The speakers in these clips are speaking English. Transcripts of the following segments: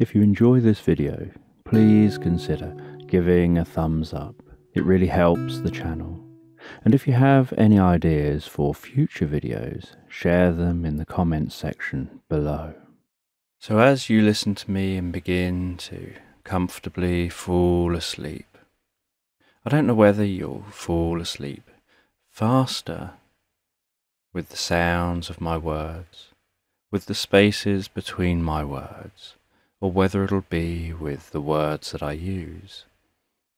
If you enjoy this video, please consider giving a thumbs up. It really helps the channel. And if you have any ideas for future videos, share them in the comments section below. So as you listen to me and begin to comfortably fall asleep, I don't know whether you'll fall asleep faster with the sounds of my words, with the spaces between my words, or whether it'll be with the words that I use.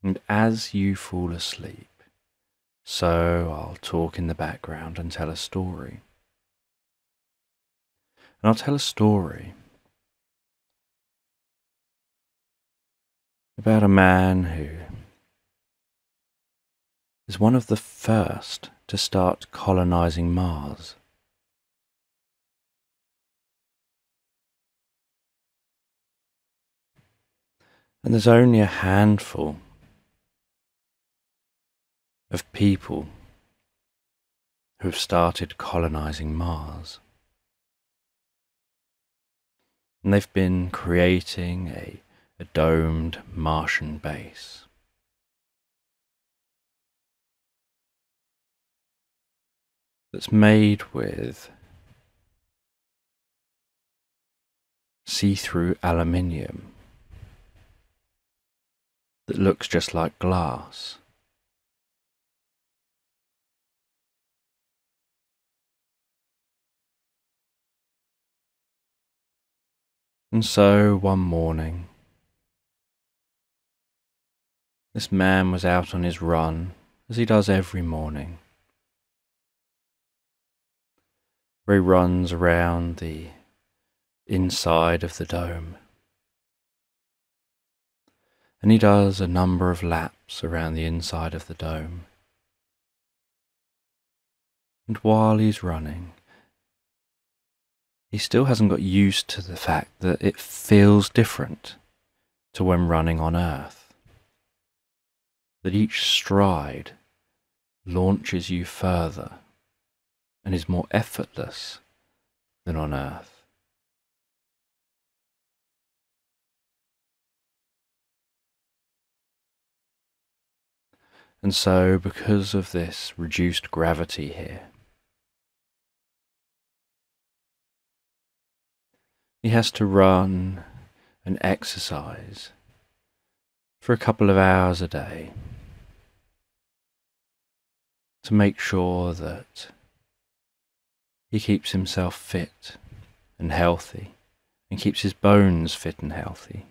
And as you fall asleep, so I'll talk in the background and tell a story. And I'll tell a story about a man who is one of the first to start colonizing Mars. And there's only a handful of people who have started colonizing Mars. And they've been creating a domed Martian base. That's made with see-through aluminium. That looks just like glass. And so one morning, this man was out on his run, as he does every morning, where he runs around the inside of the dome. And he does a number of laps around the inside of the dome. And while he's running, he still hasn't got used to the fact that it feels different to when running on Earth. That each stride launches you further and is more effortless than on Earth. And so, because of this reduced gravity here, he has to run and exercise for a couple of hours a day to make sure that he keeps himself fit and healthy and keeps his bones fit and healthy.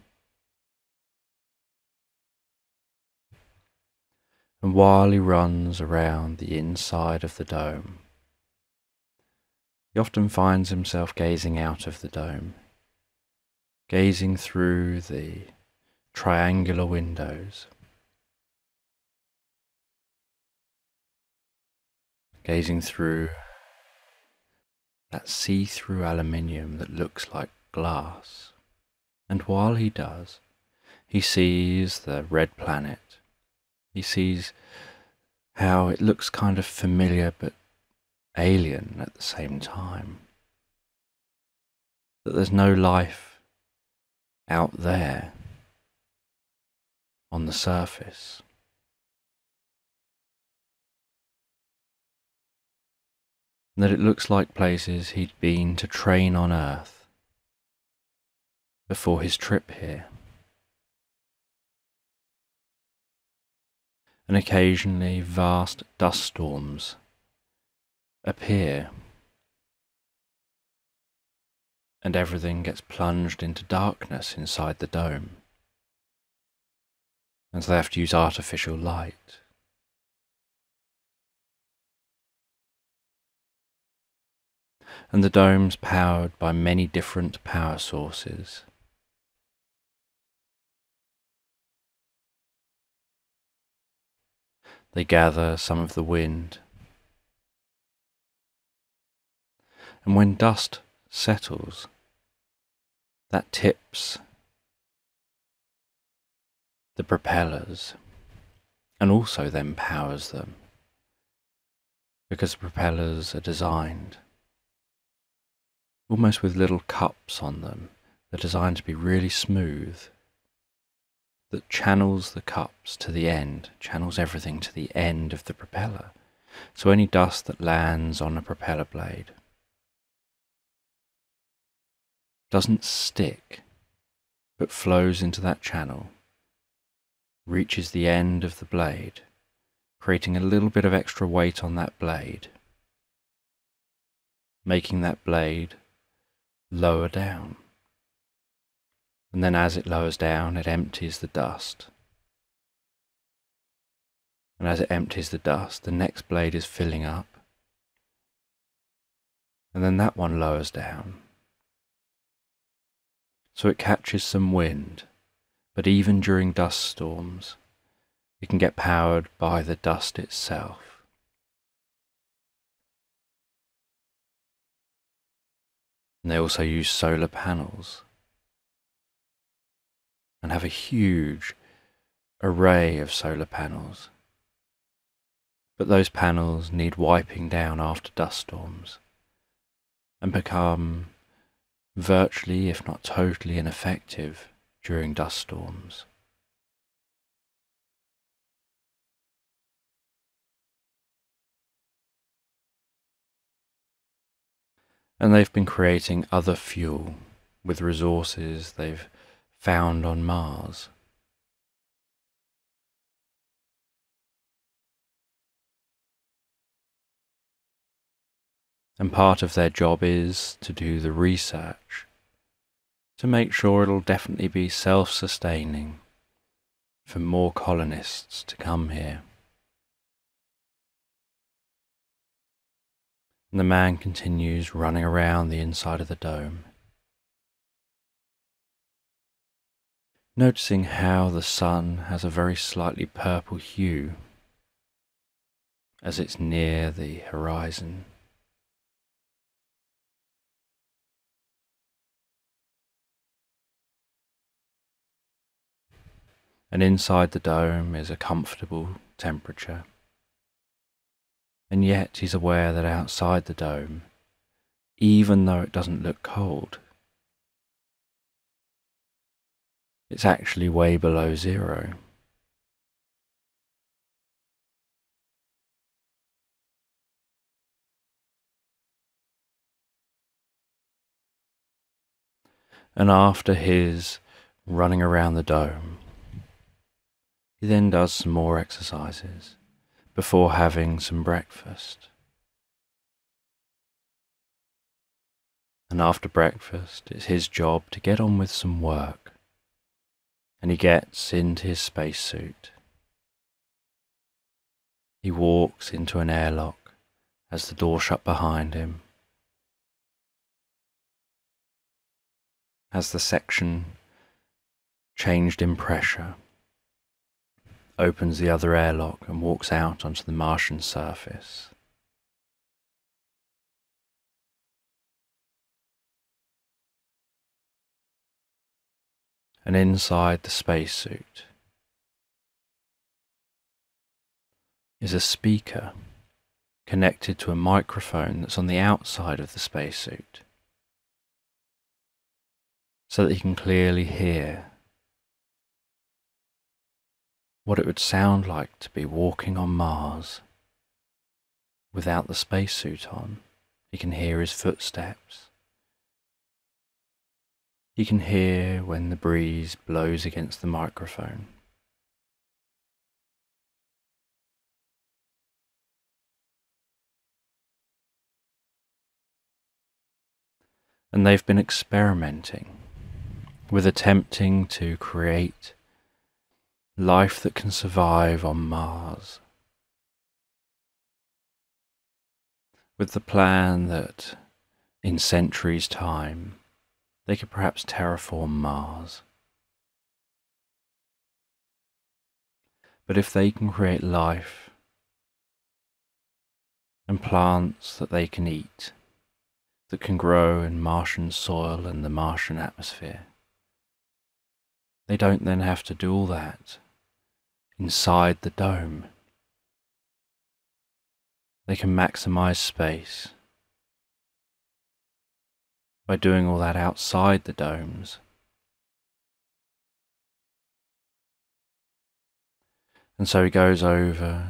And while he runs around the inside of the dome, he often finds himself gazing out of the dome, gazing through the triangular windows, gazing through that see-through aluminium that looks like glass. And while he does, he sees the red planet. He sees how it looks kind of familiar but alien at the same time. That there's no life out there on the surface. And that it looks like places he'd been to train on Earth before his trip here. And occasionally vast dust storms appear, and everything gets plunged into darkness inside the dome, and so they have to use artificial light. And the dome's powered by many different power sources. They gather some of the wind. And when dust settles, that tips the propellers and also then powers them, because the propellers are designed almost with little cups on them they're designed to be really smooth, that channels the cups to the end, channels everything to the end of the propeller. So any dust that lands on a propeller blade doesn't stick, but flows into that channel, reaches the end of the blade, creating a little bit of extra weight on that blade, making that blade lower down. And then as it lowers down, it empties the dust. And as it empties the dust, the next blade is filling up. And then that one lowers down. So it catches some wind, but even during dust storms, it can get powered by the dust itself. And they also use solar panels and have a huge array of solar panels. But those panels need wiping down after dust storms and become virtually, if not totally, ineffective during dust storms. And they've been creating other fuel with resources they've found on Mars. And part of their job is to do the research, to make sure it'll definitely be self-sustaining for more colonists to come here. And the man continues running around the inside of the dome, noticing how the sun has a very slightly purple hue as it's near the horizon. And inside the dome is a comfortable temperature. And yet he's aware that outside the dome, even though it doesn't look cold, it's actually way below zero. And after his running around the dome, he then does some more exercises before having some breakfast. And after breakfast, it's his job to get on with some work. And he gets into his spacesuit. He walks into an airlock as the door shuts behind him, as the section changed in pressure, opens the other airlock and walks out onto the Martian surface. And inside the spacesuit is a speaker connected to a microphone that's on the outside of the spacesuit, so that he can clearly hear what it would sound like to be walking on Mars without the spacesuit on. He can hear his footsteps. He can hear when the breeze blows against the microphone. And they've been experimenting with attempting to create life that can survive on Mars, with the plan that in centuries' time they could perhaps terraform Mars. But if they can create life and plants that they can eat, that can grow in Martian soil and the Martian atmosphere, they don't then have to do all that inside the dome. They can maximize space by doing all that outside the domes. And so he goes over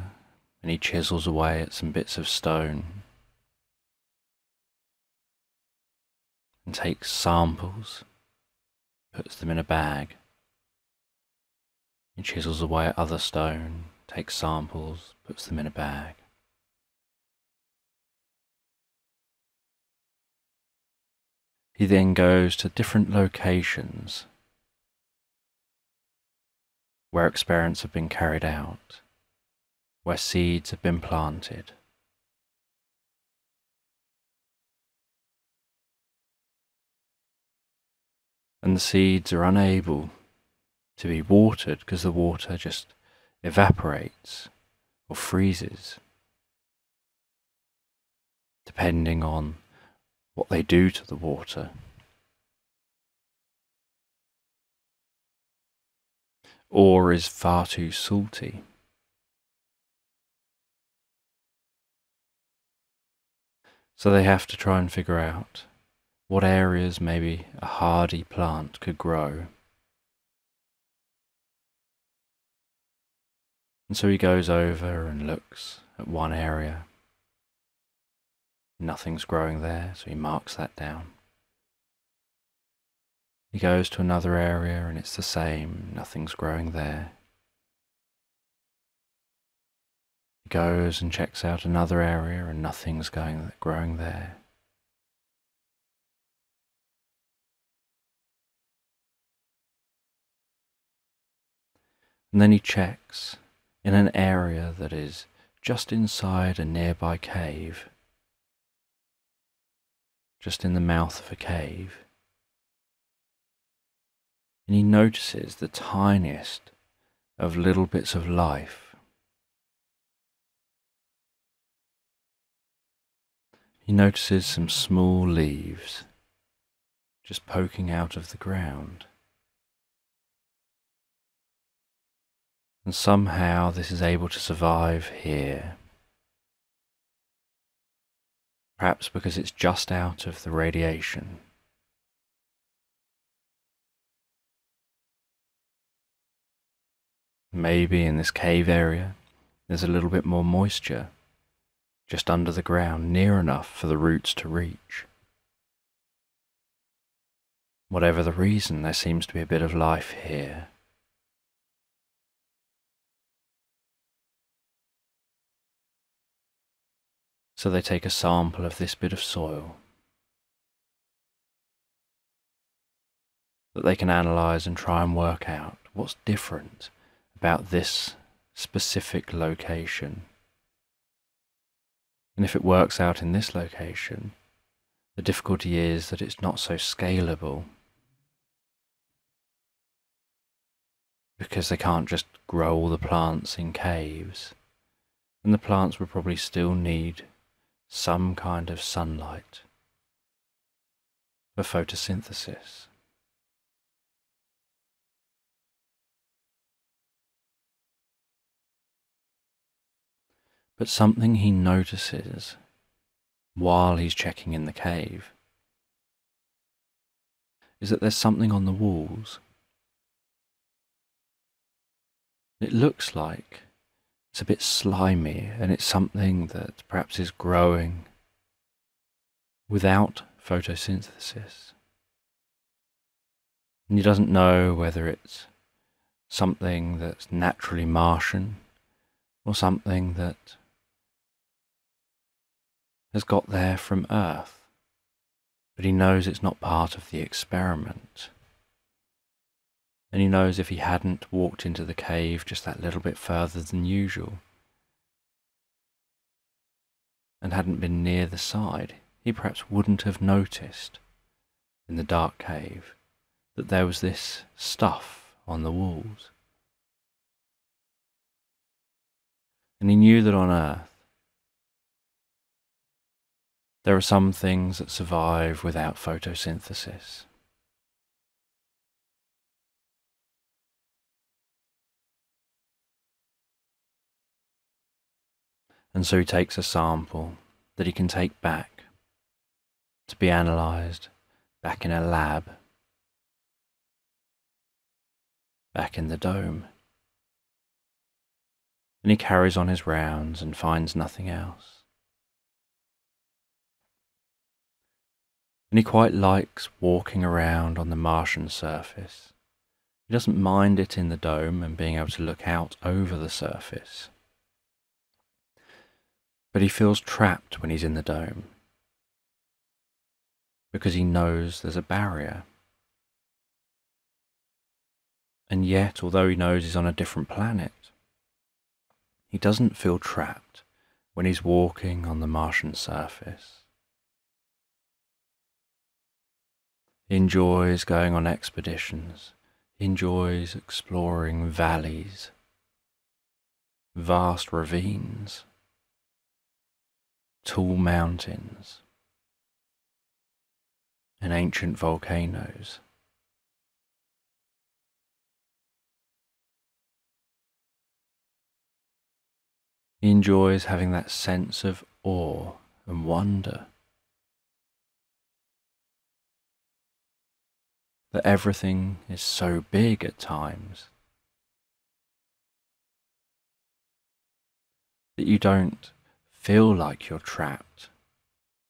and he chisels away at some bits of stone and takes samples, puts them in a bag. He chisels away at other stone, takes samples, puts them in a bag. He then goes to different locations where experiments have been carried out, where seeds have been planted. And the seeds are unable to be watered because the water just evaporates or freezes, depending on what they do to the water. Or is far too salty. So they have to try and figure out what areas maybe a hardy plant could grow. And so he goes over and looks at one area. Nothing's growing there, so he marks that down. He goes to another area and it's the same, nothing's growing there. He goes and checks out another area and nothing's growing there. And then he checks in an area that is just inside a nearby cave. Just in the mouth of a cave. And he notices the tiniest of little bits of life. He notices some small leaves just poking out of the ground. And somehow this is able to survive here. Perhaps because it's just out of the radiation. Maybe in this cave area there's a little bit more moisture just under the ground, near enough for the roots to reach. Whatever the reason, there seems to be a bit of life here. So they take a sample of this bit of soil that they can analyse and try and work out what's different about this specific location. And if it works out in this location, the difficulty is that it's not so scalable because they can't just grow all the plants in caves, and the plants would probably still need some kind of sunlight for photosynthesis. But something he notices while he's checking in the cave is that there's something on the walls. It looks like it's a bit slimy, and it's something that perhaps is growing without photosynthesis. And he doesn't know whether it's something that's naturally Martian or something that has got there from Earth, but he knows it's not part of the experiment. And he knows if he hadn't walked into the cave just that little bit further than usual and hadn't been near the side, he perhaps wouldn't have noticed in the dark cave that there was this stuff on the walls. And he knew that on Earth there are some things that survive without photosynthesis. And so he takes a sample that he can take back to be analysed back in a lab, back in the dome. and he carries on his rounds and finds nothing else. And he quite likes walking around on the Martian surface. He doesn't mind it in the dome and being able to look out over the surface. But he feels trapped when he's in the dome, because he knows there's a barrier. And yet, although he knows he's on a different planet, he doesn't feel trapped when he's walking on the Martian surface. He enjoys going on expeditions. He enjoys exploring valleys, vast ravines, tall mountains, and ancient volcanoes. He enjoys having that sense of awe and wonder, that everything is so big at times, that you don't feel like you're trapped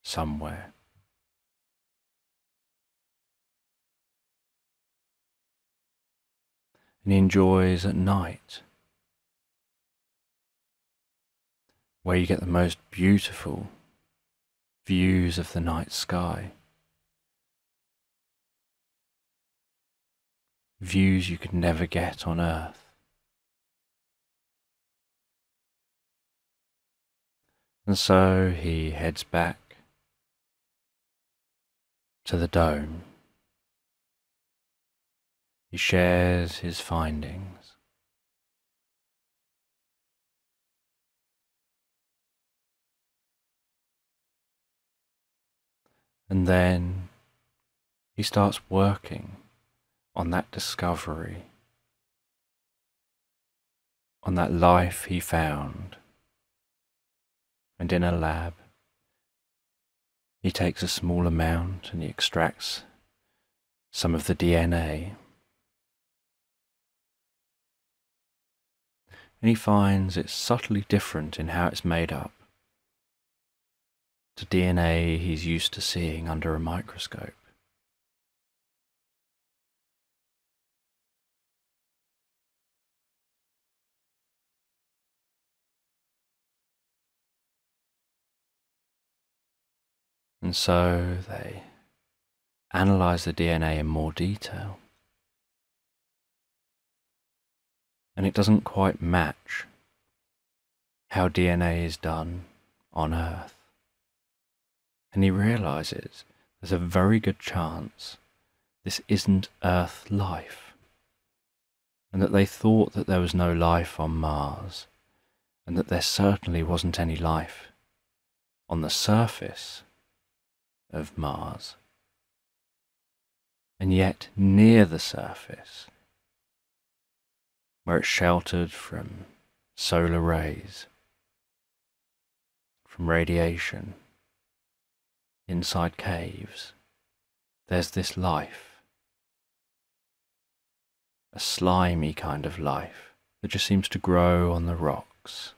somewhere. And he enjoys at night, where you get the most beautiful views of the night sky. Views you could never get on Earth. And so he heads back to the dome. He shares his findings. And then he starts working on that discovery, on that life he found. And in a lab, he takes a small amount and he extracts some of the DNA. And he finds it's subtly different in how it's made up to DNA he's used to seeing under a microscope. And so they analyze the DNA in more detail. And it doesn't quite match how DNA is done on Earth. And he realizes there's a very good chance this isn't Earth life, and that they thought that there was no life on Mars, and that there certainly wasn't any life on the surface of Mars. And yet, near the surface, where it's sheltered from solar rays, from radiation, inside caves, there's this life. A slimy kind of life that just seems to grow on the rocks.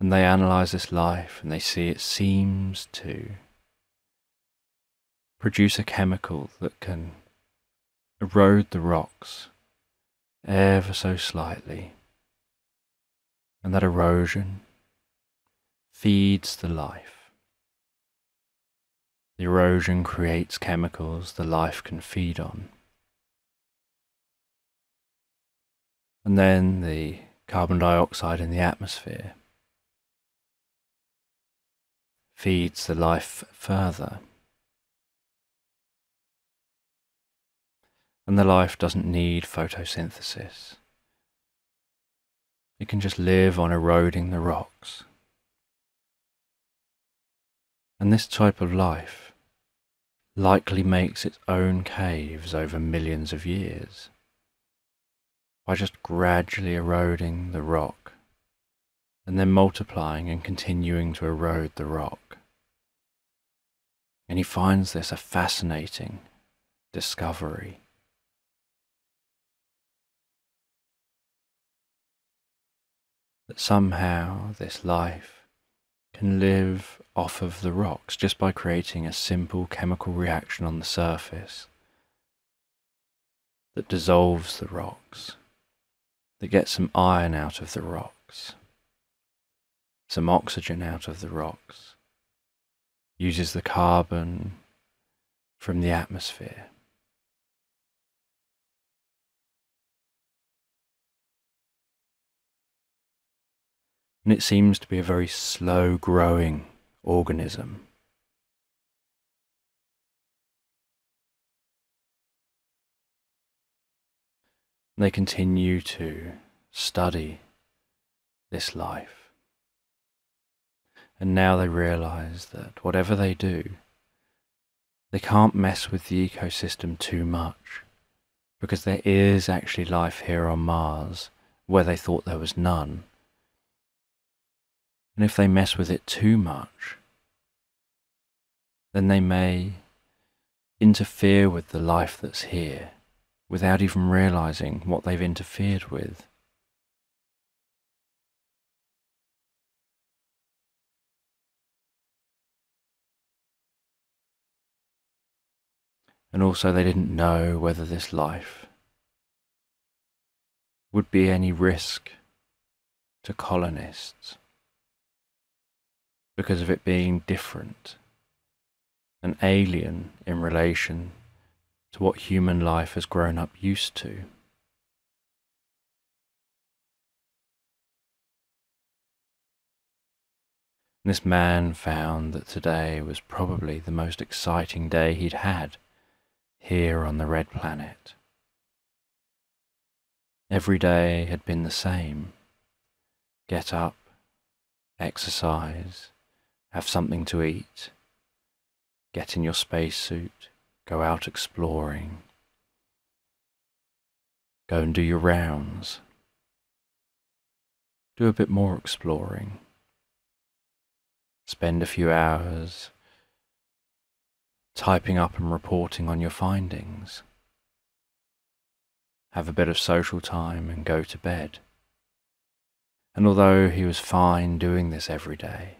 And they analyse this life and they see it seems to produce a chemical that can erode the rocks ever so slightly. And that erosion feeds the life. The erosion creates chemicals the life can feed on. And then the carbon dioxide in the atmosphere feeds the life further. And the life doesn't need photosynthesis. It can just live on eroding the rocks. And this type of life likely makes its own caves over millions of years by just gradually eroding the rock and then multiplying and continuing to erode the rock. And he finds this a fascinating discovery. that somehow this life can live off of the rocks just by creating a simple chemical reaction on the surface that dissolves the rocks, that gets some iron out of the rocks, some oxygen out of the rocks, uses the carbon from the atmosphere. And it seems to be a very slow-growing organism. They continue to study this life. And now they realize that whatever they do, they can't mess with the ecosystem too much, because there is actually life here on Mars where they thought there was none. And if they mess with it too much, then they may interfere with the life that's here without even realizing what they've interfered with. And also they didn't know whether this life would be any risk to colonists, because of it being different and alien in relation to what human life has grown up used to. And this man found that today was probably the most exciting day he'd had here on the Red Planet. Every day had been the same. Get up, exercise, have something to eat, get in your spacesuit, go out exploring, go and do your rounds, do a bit more exploring, spend a few hours typing up and reporting on your findings, have a bit of social time and go to bed. And although he was fine doing this every day,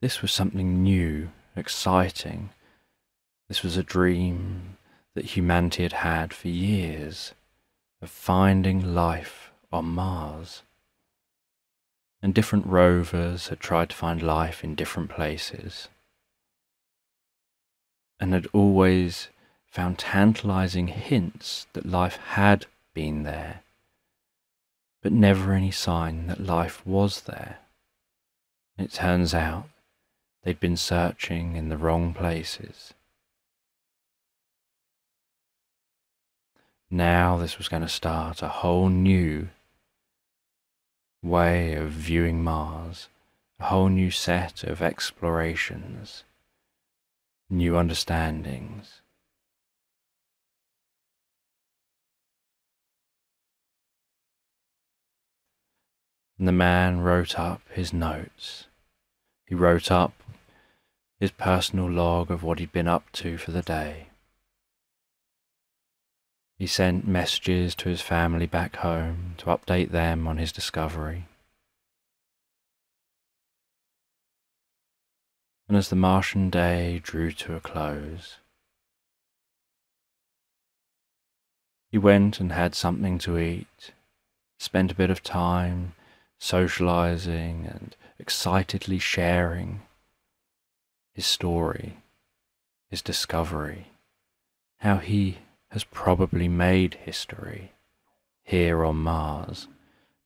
this was something new, exciting. This was a dream that humanity had had for years, of finding life on Mars. And different rovers had tried to find life in different places, and had always found tantalizing hints that life had been there, but never any sign that life was there. And it turns out they'd been searching in the wrong places. Now this was going to start a whole new way of viewing Mars, a whole new set of explorations, new understandings. And the man wrote up his notes. He wrote up his personal log of what he'd been up to for the day. He sent messages to his family back home to update them on his discovery. And as the Martian day drew to a close, he went and had something to eat, spent a bit of time socializing and excitedly sharing his story, his discovery, how he has probably made history here on Mars,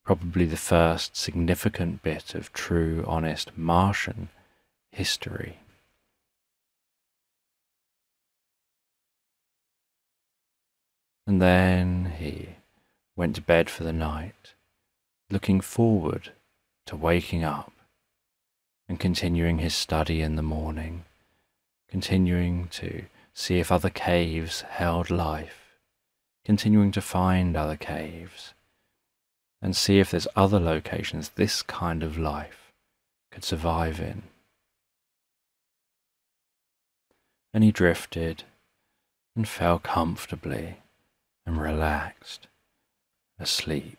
probably the first significant bit of true, honest Martian history. And then he went to bed for the night, looking forward to waking up and continuing his study in the morning, continuing to see if other caves held life, continuing to find other caves, and see if there's other locations this kind of life could survive in. And he drifted and fell comfortably and relaxed asleep.